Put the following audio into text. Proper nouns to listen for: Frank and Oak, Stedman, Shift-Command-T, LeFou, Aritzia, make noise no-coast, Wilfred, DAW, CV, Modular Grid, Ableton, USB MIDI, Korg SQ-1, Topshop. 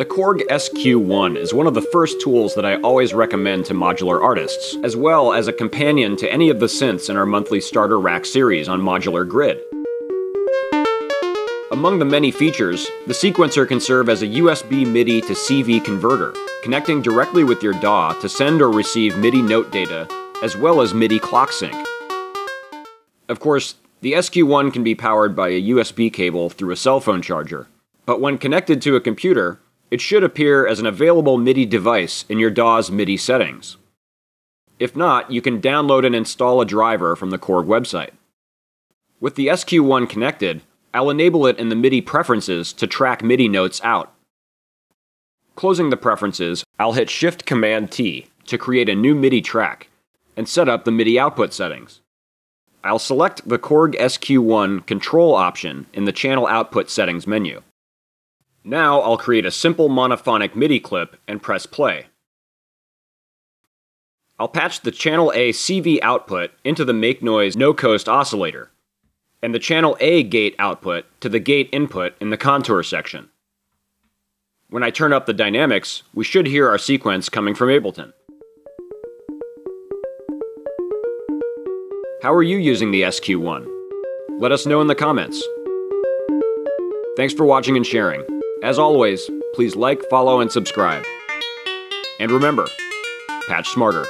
The Korg SQ-1 is one of the first tools that I always recommend to modular artists, as well as a companion to any of the synths in our monthly starter rack series on Modular Grid. Among the many features, the sequencer can serve as a USB MIDI to CV converter, connecting directly with your DAW to send or receive MIDI note data, as well as MIDI clock sync. Of course, the SQ-1 can be powered by a USB cable through a cell phone charger, but when connected to a computer, it should appear as an available MIDI device in your DAW's MIDI settings. If not, you can download and install a driver from the Korg website. With the SQ-1 connected, I'll enable it in the MIDI preferences to track MIDI notes out. Closing the preferences, I'll hit Shift-Command-T to create a new MIDI track and set up the MIDI output settings. I'll select the Korg SQ-1 control option in the channel output settings menu. Now I'll create a simple monophonic MIDI clip and press play. I'll patch the channel A CV output into the make noise no-coast oscillator, and the channel A gate output to the gate input in the contour section. When I turn up the dynamics, we should hear our sequence coming from Ableton. How are you using the SQ-1? Let us know in the comments. Thanks for watching and sharing. As always, please like, follow, and subscribe. And remember, patch smarter.